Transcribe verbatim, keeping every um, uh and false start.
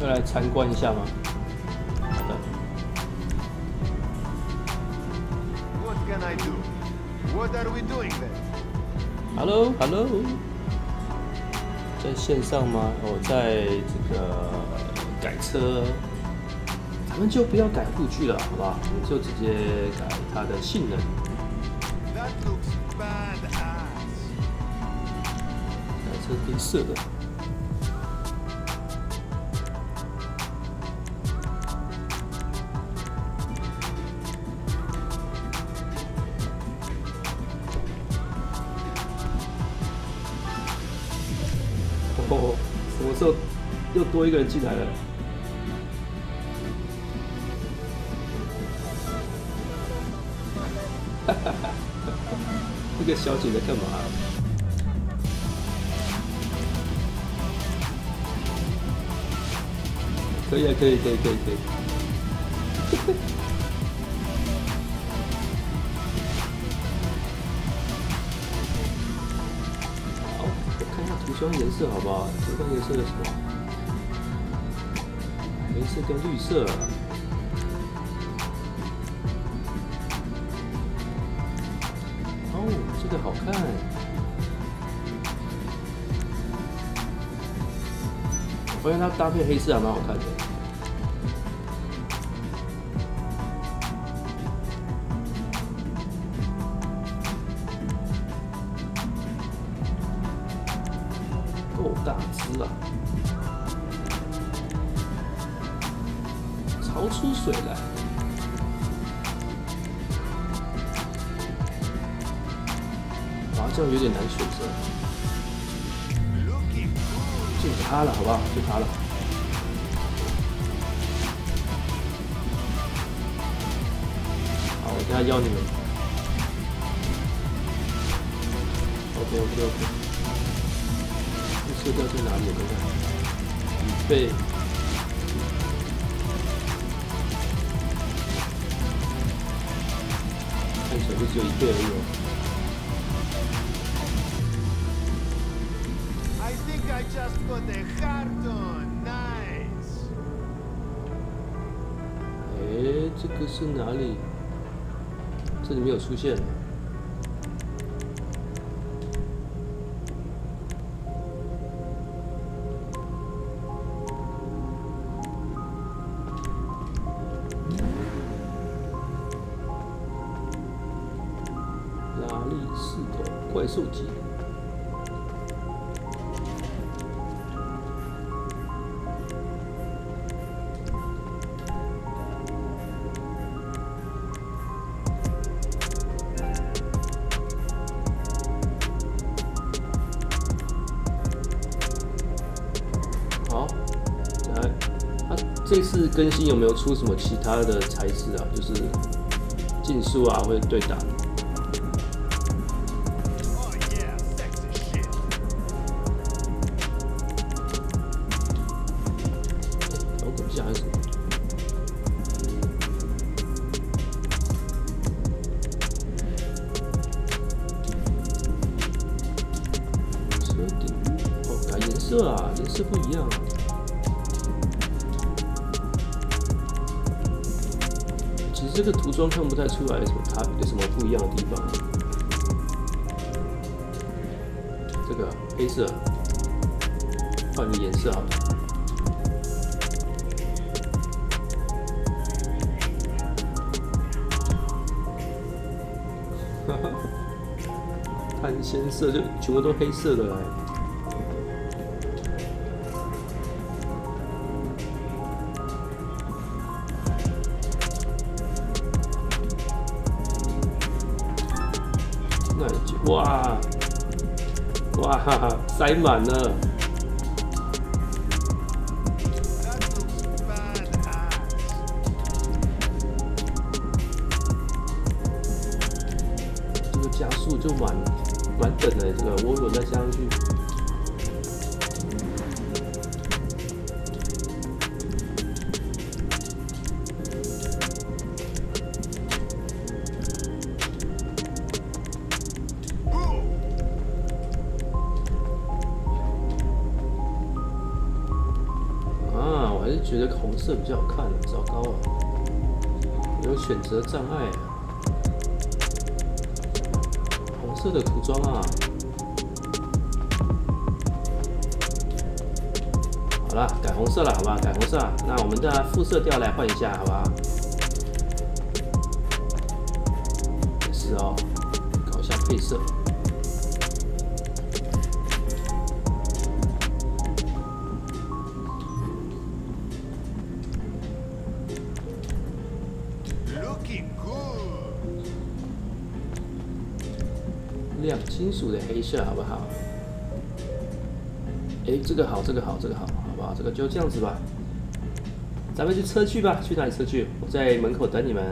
再来参观一下吗？ Hello，Hello， 在线上吗？我、哦、在这个改车，咱们就不要改护具了，好吧？我们就直接改它的性能。改成黑色的。哦，什么时候又多一个人进来了？哈哈哈！这个小姐在干嘛？可以啊，可以，可以，可以，可以。涂装颜色好不好？涂装颜色有什么？黑色跟绿色。哦，这个好看。我发现它搭配黑色还蛮好看的。 够大只啊！潮出水来！哇，这样有点难选择。就它了，好不好？就它了。好，我等下要你们。OK，OK，OK。 这掉在哪里？我看看，背，看起来就只有一倍而已哦。I think I just got a carton. Nice. 哎，这个是哪里？这里没有出现。 是的，怪兽级。好，来，它这次更新有没有出什么其他的材质啊？就是竞速啊，或者对打。 色啊，颜色不一样。其实这个涂装看不太出来有什么它有什么不一样的地方。这个黑色，换个颜色好了。 哈哈，碳纤色就全部都黑色的来。 哇哇哈哈，塞满了！这个加速就蛮蛮等的，这个涡轮再加上去。还是觉得红色比较好看。糟糕啊，我有选择障碍啊！红色的涂装啊！好啦，改红色了，好吧，改红色了。那我们再副色调来换一下，好吧？是哦，搞一下配色。 亮金属的黑色好不好？哎，这个好，这个好，这个好，好不好？这个就这样子吧。咱们去车去吧，去哪里车去？我在门口等你们。